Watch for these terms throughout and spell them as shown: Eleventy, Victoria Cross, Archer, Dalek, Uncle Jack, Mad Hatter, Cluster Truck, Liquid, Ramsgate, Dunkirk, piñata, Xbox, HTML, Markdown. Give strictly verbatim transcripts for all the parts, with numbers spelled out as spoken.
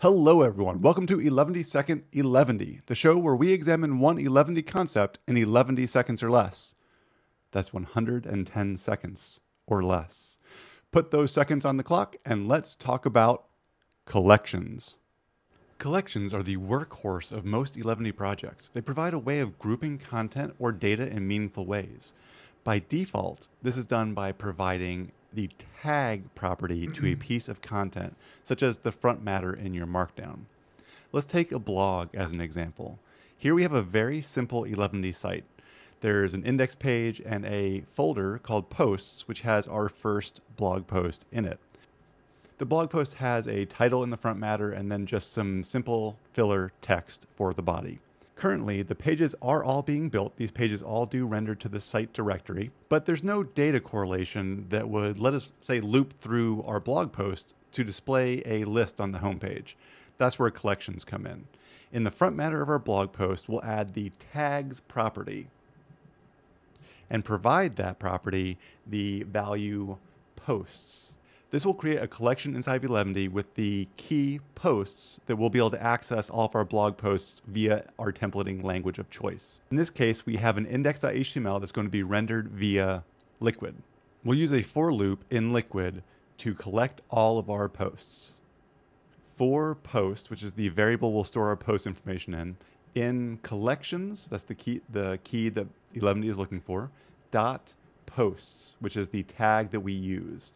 Hello everyone, welcome to eleventy second Eleventy, the show where we examine one Eleventy concept in Eleventy seconds or less. That's one hundred ten seconds or less. Put those seconds on the clock and let's talk about collections. Collections are the workhorse of most Eleventy projects. They provide a way of grouping content or data in meaningful ways. By default, this is done by providing the tag property to a piece of content, such as the front matter in your markdown. Let's take a blog as an example. Here we have a very simple Eleventy site. There's an index page and a folder called posts, which has our first blog post in it. The blog post has a title in the front matter and then just some simple filler text for the body. Currently, the pages are all being built. These pages all do render to the site directory, but there's no data correlation that would let us, say, loop through our blog post to display a list on the homepage. That's where collections come in. In the front matter of our blog post, we'll add the tags property and provide that property the value posts. This will create a collection inside of Eleventy with the key posts that we'll be able to access all of our blog posts via our templating language of choice. In this case, we have an index dot H T M L that's going to be rendered via Liquid. We'll use a for loop in Liquid to collect all of our posts. For post, which is the variable we'll store our post information in, in collections, that's the key, the key that Eleventy is looking for, dot posts, which is the tag that we used.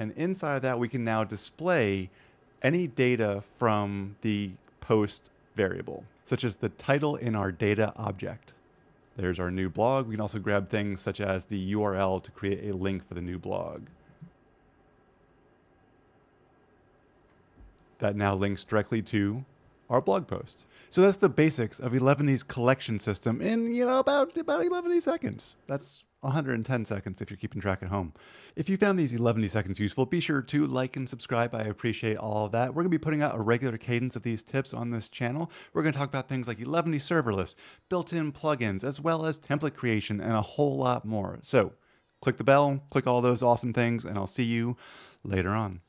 And inside of that, we can now display any data from the post variable, such as the title in our data object. There's our new blog. We can also grab things such as the U R L to create a link for the new blog. That now links directly to our blog post. So that's the basics of Eleventy's collection system in, you know, about, about Eleventy seconds. That's one hundred ten seconds if you're keeping track at home. If you found these Eleventy seconds useful, be sure to like and subscribe. I appreciate all of that. We're going to be putting out a regular cadence of these tips on this channel. We're going to talk about things like Eleventy serverless, built-in plugins, as well as template creation and a whole lot more. So click the bell, click all those awesome things, and I'll see you later on.